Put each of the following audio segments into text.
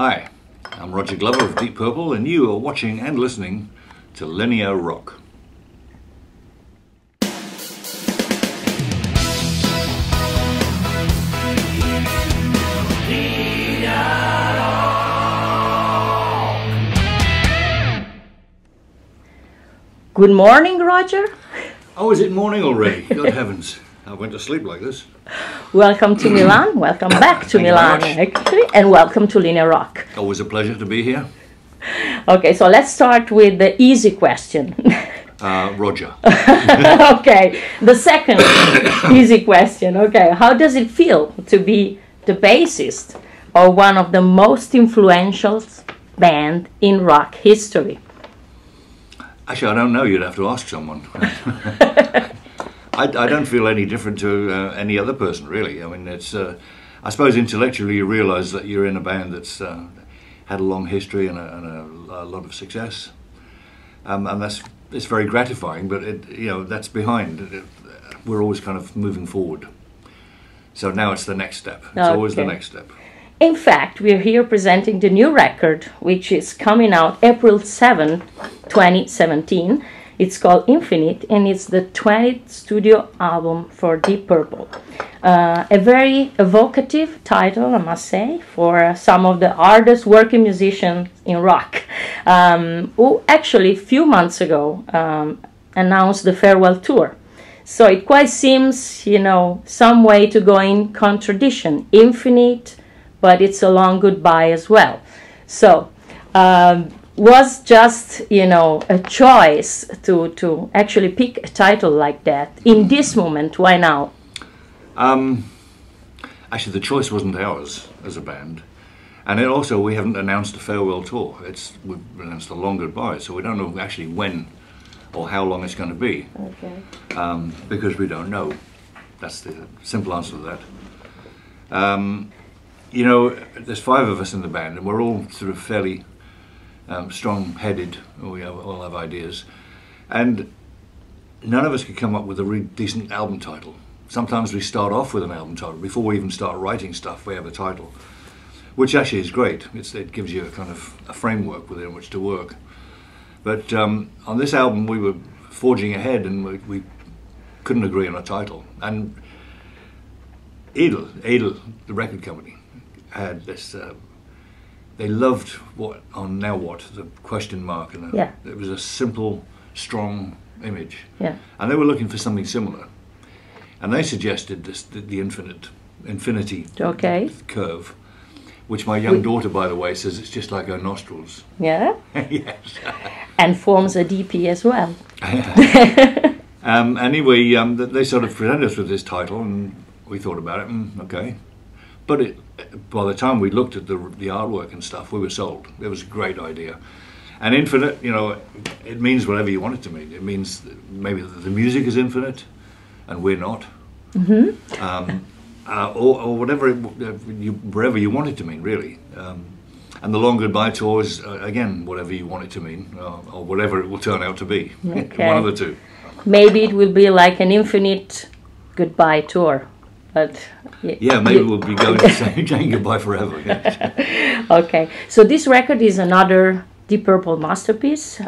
Hi, I'm Roger Glover of Deep Purple, and you are watching and listening to Linea Rock. Good morning, Roger. Oh, is it morning already? Good heavens. I went to sleep like this. Welcome to Milan. Welcome back to Milan, actually. And welcome to Linea Rock. Always a pleasure to be here. Okay, so let's start with the easy question. Roger. Okay, the second easy question. Okay, how does it feel to be the bassist of one of the most influential bands in rock history? Actually, I don't know. You'd have to ask someone. I don't feel any different to any other person, really. I mean, it's. I suppose intellectually you realise that you're in a band that's had a long history and a lot of success, and it's very gratifying. But that's behind. We're always kind of moving forward. So now it's the next step. It's always the next step. In fact, we're here presenting the new record, which is coming out April 7, 2017. It's called Infinite, and it's the 20th studio album for Deep Purple. A very evocative title, I must say, for some of the hardest working musicians in rock, who actually a few months ago announced the farewell tour. So it quite seems, some way to go in contradiction. Infinite, but it's a long goodbye as well. So was just a choice to actually pick a title like that in this moment. Why now? Actually, the choice wasn't ours as a band, and also we haven't announced a farewell tour. We've announced a long goodbye, so we don't know actually when or how long it's going to be. Okay. Because we don't know. That's the simple answer to that. You know, there's five of us in the band, and we're all sort of fairly strong-headed. We all have ideas, and none of us could come up with a really decent album title. Sometimes we start off with an album title before we even start writing stuff. We have a title, which actually is great. It gives you a kind of a framework within which to work. But on this album, we were forging ahead, and we couldn't agree on a title. And Edel, the record company, had this, they loved what on Now What, the question mark, and it was a simple, strong image. Yeah. And they were looking for something similar, and they suggested this, the infinity curve, which my young daughter, by the way, says it's just like her nostrils. Yeah. Yes. And forms a DP as well. Anyway, they sort of presented us with this title, and we thought about it. Okay. But by the time we looked at the artwork and stuff, we were sold. It was a great idea. And infinite, it means whatever you want it to mean. It means maybe that the music is infinite and we're not. Mm-hmm. Or whatever, wherever you want it to mean, really. And the Long Goodbye Tour is, again, whatever you want it to mean, or whatever it will turn out to be. Okay. One of the two. Maybe it will be like an infinite goodbye tour. But yeah, maybe we'll be going to saying goodbye forever. Yes. Okay, so this record is another Deep Purple masterpiece,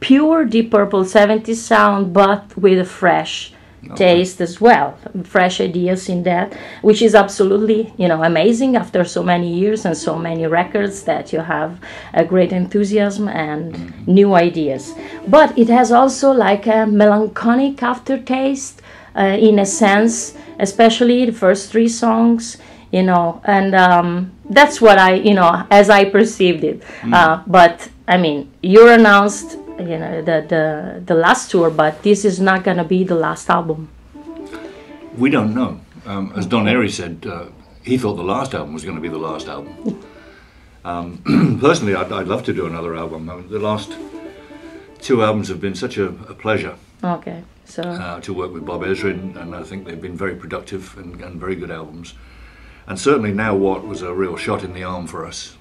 pure Deep Purple 70s sound, but with a fresh taste as well, fresh ideas in that, which is absolutely amazing after so many years and so many records that you have a great enthusiasm and new ideas. But it has also like a melancholic aftertaste, in a sense, especially the first three songs, and that's what I, as I perceived it. But I mean, you announced, the last tour, but this is not going to be the last album. We don't know. As Don Airey said, he thought the last album was going to be the last album. Personally, I'd love to do another album. I mean, the last two albums have been such a pleasure. Okay. So to work with Bob Ezrin, and I think they've been very productive and very good albums. And certainly Now What was a real shot in the arm for us.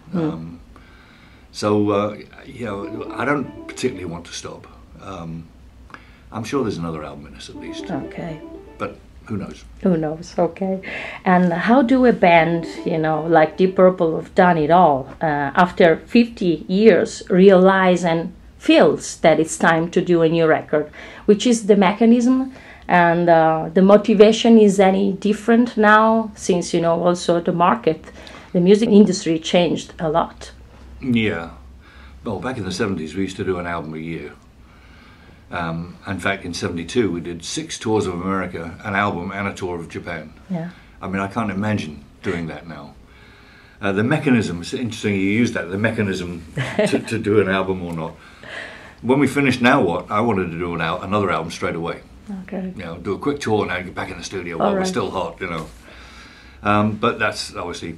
So, I don't particularly want to stop. I'm sure there's another album in us at least. Okay. But Who knows? Who knows, okay. And how do a band, you know, like Deep Purple have done it all, after 50 years realize and feels that it's time to do a new record? Which is the mechanism, and the motivation is any different now, since, you know, also the market, the music industry changed a lot. Yeah. Well, back in the 70s we used to do an album a year. In fact, in 72 we did 6 tours of America, an album and a tour of Japan. Yeah. I mean, I can't imagine doing that now. The mechanism, it's interesting you use that, the mechanism to do an album or not. When we finished Now What?, I wanted to do another album straight away. Okay. You know, do a quick tour and I'd get back in the studio while we're still hot, you know. But that's obviously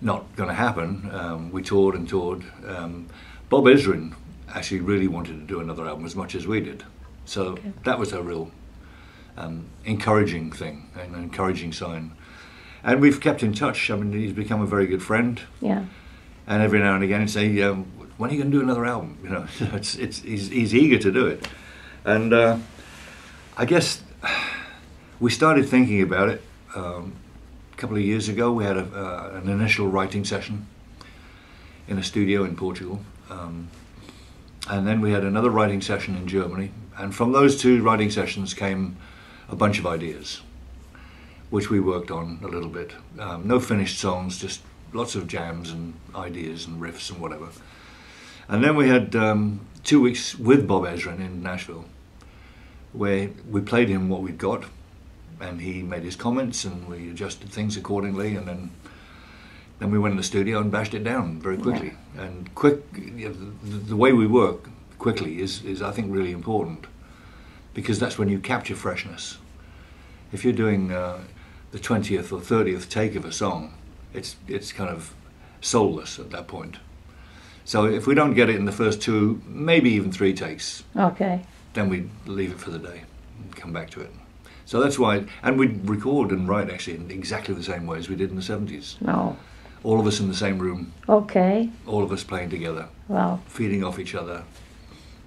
not going to happen. We toured and toured. Bob Ezrin actually really wanted to do another album as much as we did, so okay. That was a real encouraging thing, an encouraging sign, and we've kept in touch. I mean, he's become a very good friend. Yeah. And every now and again he'd say, when are you going to do another album, you know? he's eager to do it, and I guess we started thinking about it a couple of years ago. We had an initial writing session in a studio in Portugal, and then we had another writing session in Germany, and from those 2 writing sessions came a bunch of ideas, which we worked on a little bit. No finished songs, just lots of jams and ideas and riffs and whatever. And then we had 2 weeks with Bob Ezrin in Nashville, where we played him what we'd got, and he made his comments, and we adjusted things accordingly, and then we went in the studio and bashed it down very quickly. Yeah. And you know, the way we work quickly is I think really important, because that's when you capture freshness. If you're doing the 20th or 30th take of a song, it's kind of soulless at that point. So if we don't get it in the first 2, maybe even 3 takes, okay, then we leave it for the day and come back to it. So that's why, and we record and write actually in exactly the same way as we did in the 70s. No. All of us in the same room. Okay. All of us playing together. Wow. Feeding off each other.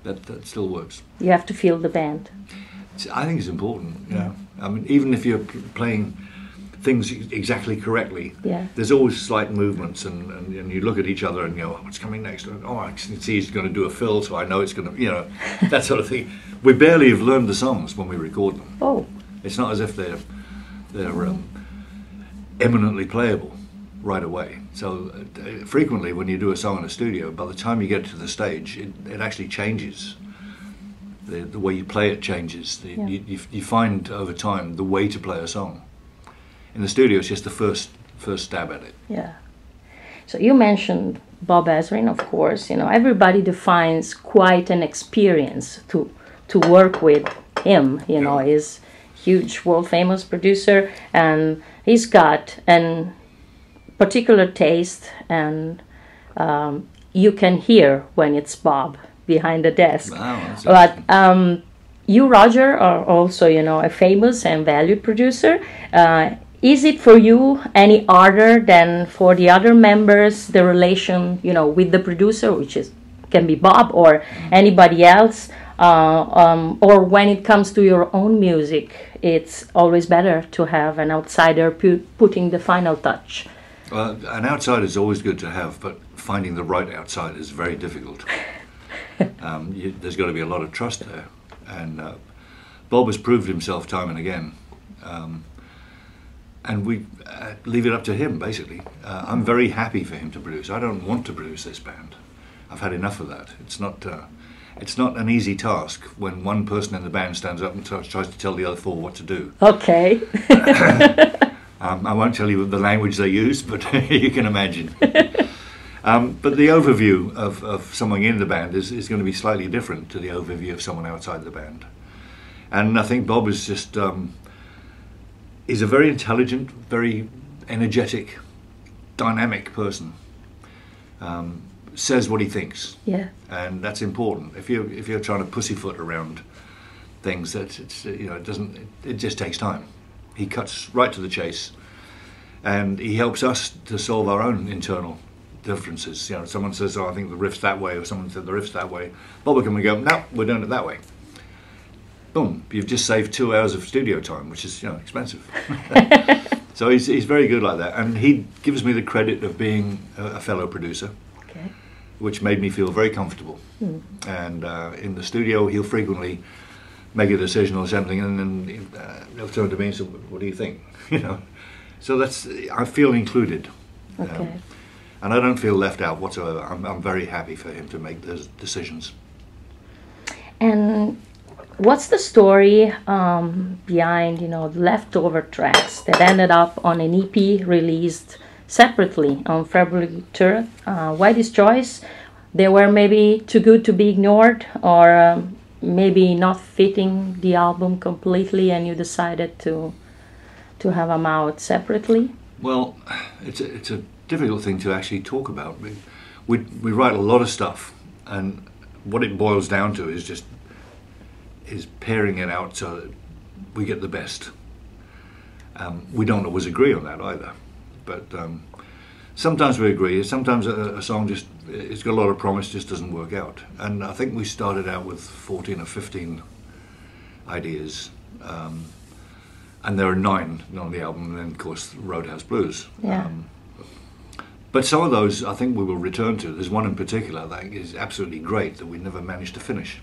That still works. You have to feel the band. I think it's important. Yeah. I mean, even if you're playing things exactly correctly, yeah, there's always slight movements, and you look at each other and you go, oh, what's coming next? Oh, I can see he's going to do a fill, so I know it's going to, you know, that sort of thing. We barely have learned the songs when we record them. Oh. It's not as if they're eminently playable right away. So frequently when you do a song in a studio, by the time you get to the stage, it actually changes. The way you play it changes. Yeah. You find over time the way to play a song. In the studio, it's just the first stab at it. Yeah. So you mentioned Bob Ezrin, of course. You know, everybody defines quite an experience to work with him. You know, yeah, is huge world-famous producer, and he's got a particular taste, and you can hear when it's Bob behind the desk. Wow, but you, Roger, are also, you know, a famous and valued producer. Is it for you any harder than for the other members, the relation, you know, with the producer, which is can be Bob or anybody else? Or when it comes to your own music, it's always better to have an outsider putting the final touch. An outsider is always good to have, but finding the right outsider is very difficult. There's got to be a lot of trust there, and Bob has proved himself time and again, and we leave it up to him basically. I'm very happy for him to produce. I don't want to produce this band. I've had enough of that. It's not an easy task when one person in the band stands up and tries to tell the other 4 what to do. Okay. I won't tell you the language they use, but you can imagine. But the overview of someone in the band is going to be slightly different to the overview of someone outside the band. And I think Bob is just, he's a very intelligent, very energetic, dynamic person. Says what he thinks, yeah, and that's important. If you're trying to pussyfoot around things, it just takes time. He cuts right to the chase, and he helps us to solve our own internal differences. You know, someone says, "Oh, I think the riff's that way," or someone said the riff's that way. Bob can we go? No, we're doing it that way. boom, you've just saved 2 hours of studio time, which is, you know, expensive. So he's very good like that, and he gives me the credit of being a fellow producer, okay, which made me feel very comfortable. Mm. And in the studio, he'll frequently make a decision on something, and then they'll turn to me and say, "What do you think?" You know, so that's, I feel included. Okay. And I don't feel left out whatsoever. I'm very happy for him to make those decisions. And what's the story behind, you know, leftover tracks that ended up on an EP released separately on February 3rd? Why this choice? They were maybe too good to be ignored, or maybe not fitting the album completely, and you decided to have them out separately? Well, it's a difficult thing to actually talk about. We write a lot of stuff, and what it boils down to is just paring it out so that we get the best. We don't always agree on that either, but sometimes we agree. Sometimes a song just, it's got a lot of promise, just doesn't work out. And I think we started out with 14 or 15 ideas. And there are 9 on the album, and then of course Roadhouse Blues. Yeah. But some of those, I think, we will return to. There's one in particular that is absolutely great that we never managed to finish,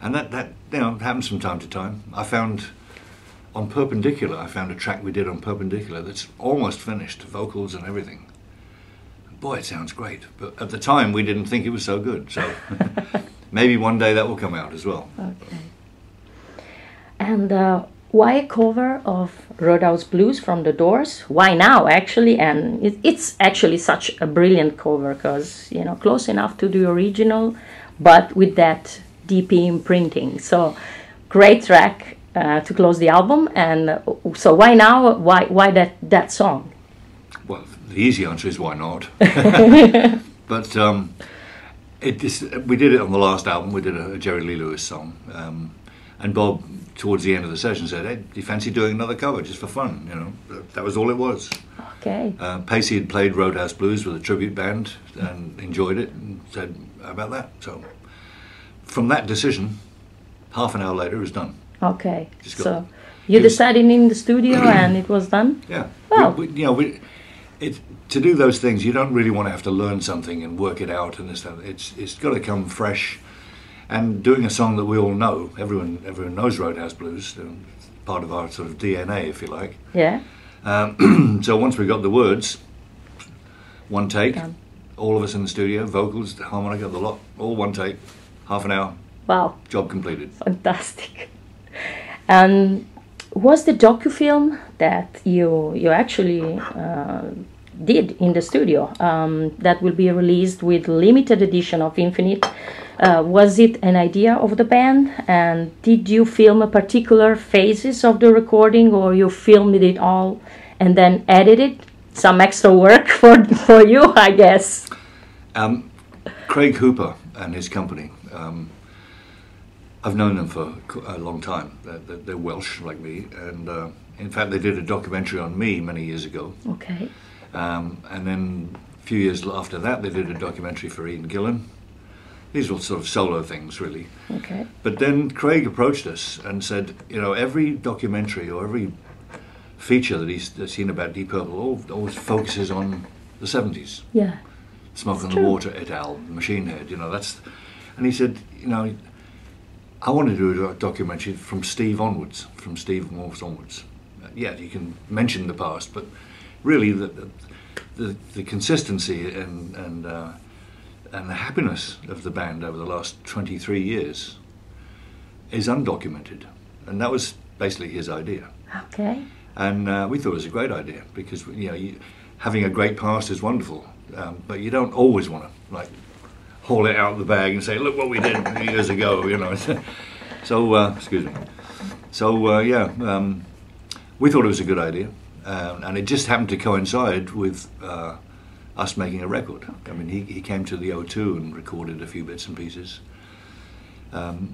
and that you know, happens from time to time. I found on Perpendicular, I found a track we did on Perpendicular that's almost finished, vocals and everything. Boy, it sounds great, but at the time we didn't think it was so good. So maybe one day that will come out as well. Okay. And. Why a cover of Roadhouse Blues from The Doors? Why now, actually? And it's actually such a brilliant cover, because, you know, close enough to the original, but with that deep imprinting. So, great track to close the album. And so, why now? Why that song? Well, the easy answer is why not. But we did it on the last album. We did a Jerry Lee Lewis song, and Bob, towards the end of the session, said, "Hey, do you fancy doing another cover just for fun?" You know, that was all it was. Okay. Pacey had played Roadhouse Blues with a tribute band and enjoyed it, and said, "How about that?" So, from that decision, half an hour later, it was done. Okay. So, you decided in the studio, and it was done. Yeah. Well, to do those things, you don't really want to have to learn something and work it out and this stuff. It's got to come fresh. And doing a song that we all know, everyone knows Roadhouse Blues, part of our sort of DNA, if you like. Yeah. So once we got the words, one take, all of us in the studio, vocals, harmonica, the lot, all one take, half an hour. Wow. Job completed. Fantastic. And was the docufilm that you actually did in the studio that will be released with limited edition of Infinite? Was it an idea of the band, and did you film a particular phases of the recording, or you filmed it all and then edited? Some extra work for you, I guess. Craig Hooper and his company, I've known them for a long time. They're Welsh like me, and in fact they did a documentary on me many years ago. Okay. And then a few years after that they did a documentary for Ian Gillan. These were sort of solo things, really. Okay. But then Craig approached us and said, you know, every documentary or every feature that he's seen about Deep Purple always focuses on the 70s. Yeah. Smoking the Water, Edel, Machine Head, you know, that's... And he said, you know, I want to do a documentary from Steve onwards, from Steve Morse onwards. Yeah, you can mention the past, but really the consistency and the happiness of the band over the last 23 years is undocumented, and that was basically his idea. Okay. And we thought it was a great idea, because you know, having a great past is wonderful, but you don't always want to like haul it out of the bag and say, "Look what we did years ago," you know. So excuse me. So yeah, we thought it was a good idea, and it just happened to coincide with. Us making a record. Okay. I mean, he came to the O2 and recorded a few bits and pieces.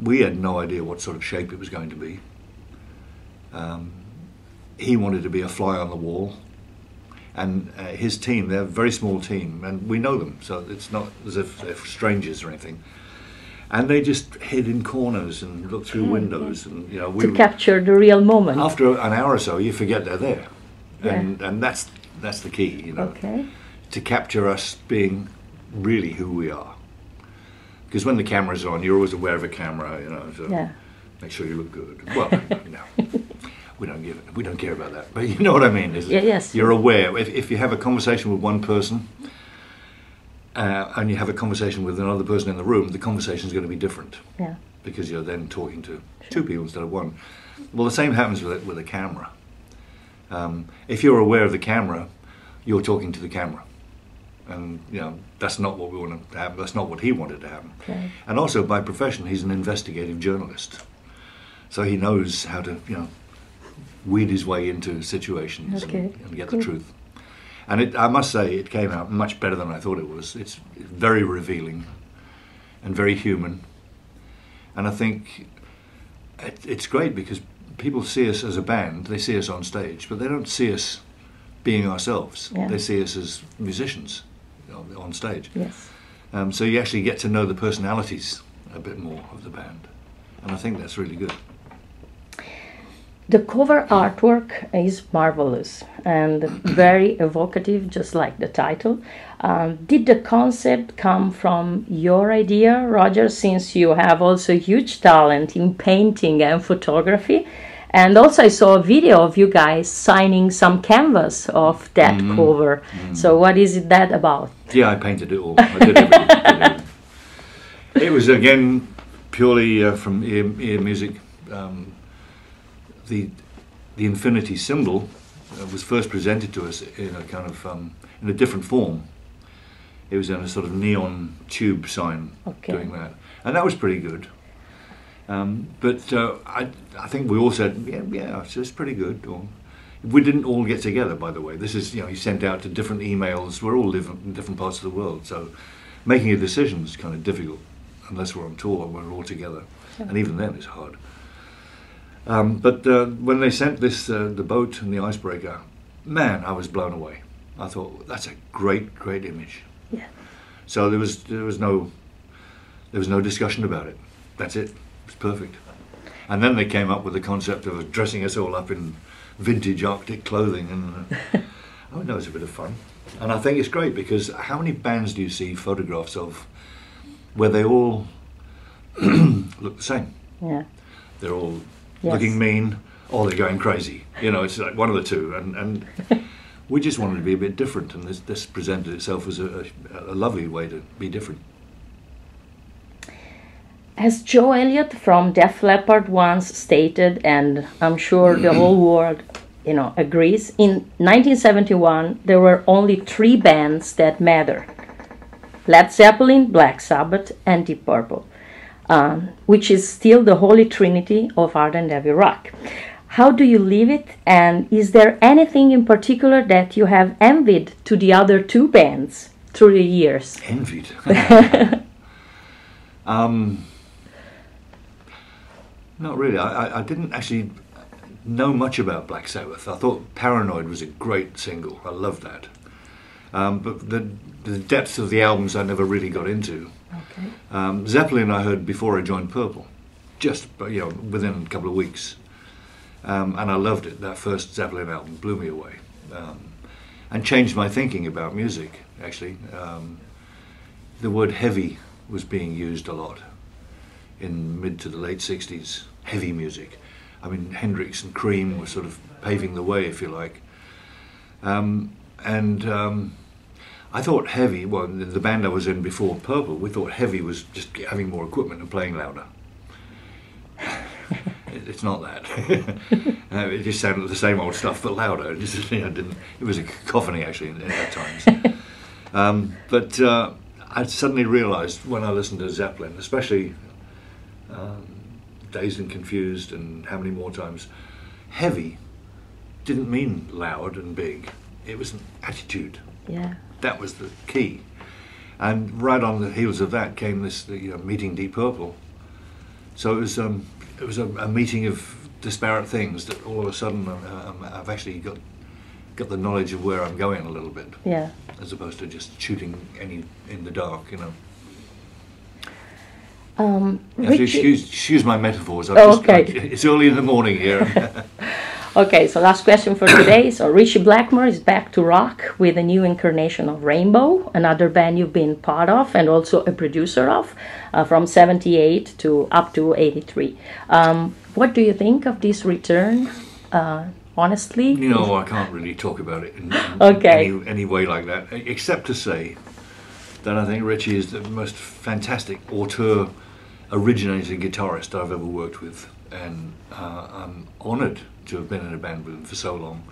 We had no idea what sort of shape it was going to be. He wanted to be a fly on the wall, and his team, they're a very small team, and we know them, so it's not as if they're strangers or anything. And they just hid in corners and looked through windows, and we to capture the real moment. After an hour or so, you forget they're there, and that's the key, to capture us being really who we are. Because when the camera's on, you're always aware of a camera, So make sure you look good. Well, no, we don't care about that. But you know what I mean? Yes. You're aware. If you have a conversation with one person. And you have a conversation with another person in the room, the conversation is going to be different. Yeah. Because you're then talking to two people instead of one. Well, the same happens with a camera. If you're aware of the camera, you're talking to the camera. And, that's not what we want to happen. That's not what he wanted to happen. Okay. And also, by profession, he's an investigative journalist. So he knows how to, weed his way into situations and get the truth. And I must say, it came out much better than I thought it was. It's very revealing and very human. And I think it's great because people see us as a band, they see us on stage, but they don't see us being ourselves. Yeah. They see us as musicians on stage. Yes. So you actually get to know the personalities a bit more of the band. And I think that's really good. The cover artwork is marvelous and very evocative, just like the title. Did the concept come from your idea, Roger, since you have also huge talent in painting and photography? And also I saw a video of you guys signing some canvas of that cover. So what is it that about? Yeah, I painted it all. I did everything. It was, again, purely from ear music. The infinity symbol was first presented to us in a kind of in a different form. It was in a sort of neon tube sign doing that, and that was pretty good. I think we all said yeah, it's pretty good. Or, we didn't all get together, by the way. This is you sent out to different emails. We're all living in different parts of the world, so making a decision is kind of difficult unless we're on tour and we're all together, and even then it's hard. When they sent this, the boat and the icebreaker, man, I was blown away. I thought, that's a great, great image. Yeah. So there was no discussion about it. That's it. It's perfect. And then they came up with the concept of dressing us all up in vintage Arctic clothing, and that was a bit of fun. And I think it's great because how many bands do you see photographs of where they all look the same? Yeah. They're all. Yes. Looking mean, or they're going crazy. It's like one of the two, and we just wanted to be a bit different, and this presented itself as a lovely way to be different. As Joe Elliott from Def Leppard once stated, and I'm sure the whole world agrees, in 1971 there were only three bands that matter: Led Zeppelin, Black Sabbath, and Deep Purple. Which is still the holy trinity of hard and heavy rock. How do you live it, and is there anything in particular that you have envied to the other two bands through the years? Envied? Not really. I didn't actually know much about Black Sabbath. I thought Paranoid was a great single. I loved that. But the depth of the albums I never really got into. Okay. Zeppelin I heard before I joined Purple, just within a couple of weeks, and I loved it. That first Zeppelin album blew me away, and changed my thinking about music. Actually, the word heavy was being used a lot in mid to the late '60s. Heavy music. I mean, Hendrix and Cream were sort of paving the way, if you like, I thought heavy, well, the band I was in before Purple, we thought heavy was just having more equipment and playing louder. It's not that. It just sounded the same old stuff, but louder. It, just, it was a cacophony, actually, at times. I suddenly realised when I listened to Zeppelin, especially Dazed and Confused and How Many More Times, heavy didn't mean loud and big. It was an attitude. Yeah. That was the key, and right on the heels of that came this meeting Deep Purple. So it was a meeting of disparate things that all of a sudden I've actually got the knowledge of where I'm going a little bit. Yeah. As opposed to just shooting in the dark. Excuse my metaphors. It's early in the morning here. Okay, so last question for today. So Richie Blackmore is back to rock with a new incarnation of Rainbow, another band you've been part of and also a producer of, from 78 to up to 83. What do you think of this return, honestly? You know, I can't really talk about it in any way like that, except to say that I think Richie is the most fantastic auteur, originating guitarist I've ever worked with, and I'm honoured to have been in a band with him for so long,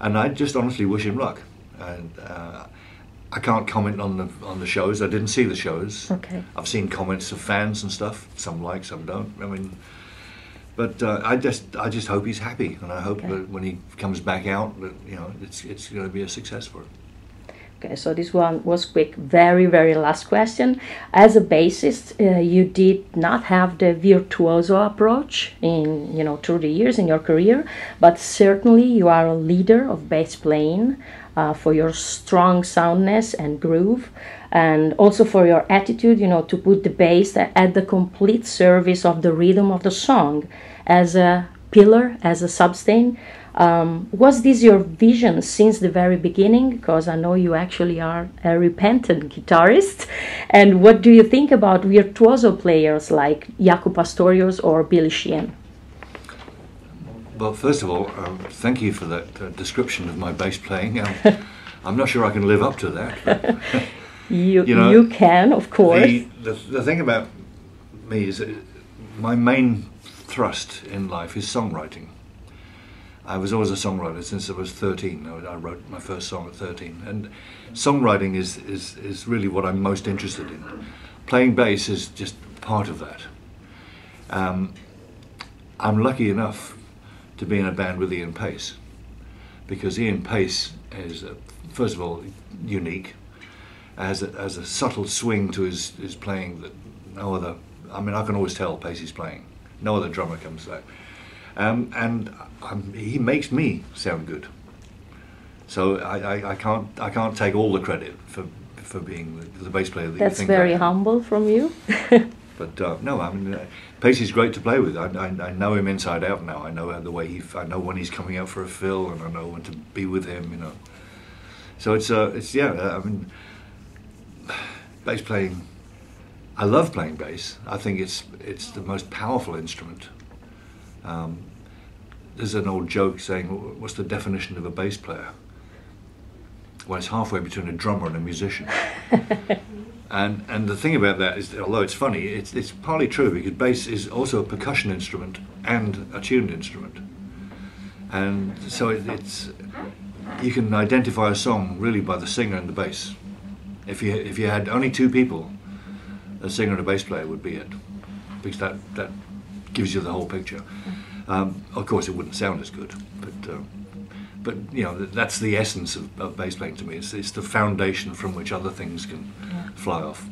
and I just honestly wish him luck. And I can't comment on the shows. I didn't see the shows. Okay. I've seen comments of fans and stuff. Some like, some don't. I mean, but I just hope he's happy, and I hope that when he comes back out, that it's going to be a success for him. Okay, so this one was quick. Very, very last question. As a bassist, you did not have the virtuoso approach in, through the years in your career, but certainly you are a leader of bass playing for your strong soundness and groove, and also for your attitude, to put the bass at the complete service of the rhythm of the song as a pillar, as a sustain. Was this your vision since the very beginning? Because I know you actually are a repentant guitarist. And what do you think about virtuoso players like Jaco Pastorius or Billy Sheen? Well, first of all, thank you for that description of my bass playing. I'm not sure I can live up to that. But, you can, of course. The thing about me is that my main thrust in life is songwriting. I was always a songwriter since I was 13. I wrote my first song at 13, and songwriting is really what I'm most interested in. Playing bass is just part of that. I'm lucky enough to be in a band with Ian Paice, because Ian Paice is, first of all, unique, has a subtle swing to his playing that no other. I mean, I can always tell Pacey's playing. No other drummer comes like. And he makes me sound good, so I can't take all the credit for being the bass player. That's very humble from you. But no, I mean, Pacey's great to play with. I know him inside out now. I know the way I know when he's coming out for a fill, and I know when to be with him. So it's I mean, bass playing. I love playing bass. I think it's the most powerful instrument. There's an old joke saying, what's the definition of a bass player? Well, it's halfway between a drummer and a musician. and the thing about that is that, although it's funny, it's partly true, because bass is also a percussion instrument and a tuned instrument, and so you can identify a song really by the singer and the bass. If you had only two people, a singer and a bass player would be it, because that gives you the whole picture. Of course, it wouldn't sound as good, but that's the essence of bass playing to me. It's the foundation from which other things can fly off.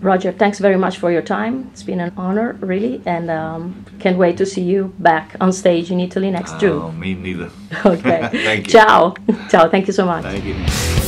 Roger, thanks very much for your time. It's been an honor, really, and can't wait to see you back on stage in Italy next June. Oh, me neither. Okay. Thank you. Ciao. Ciao. Thank you so much. Thank you.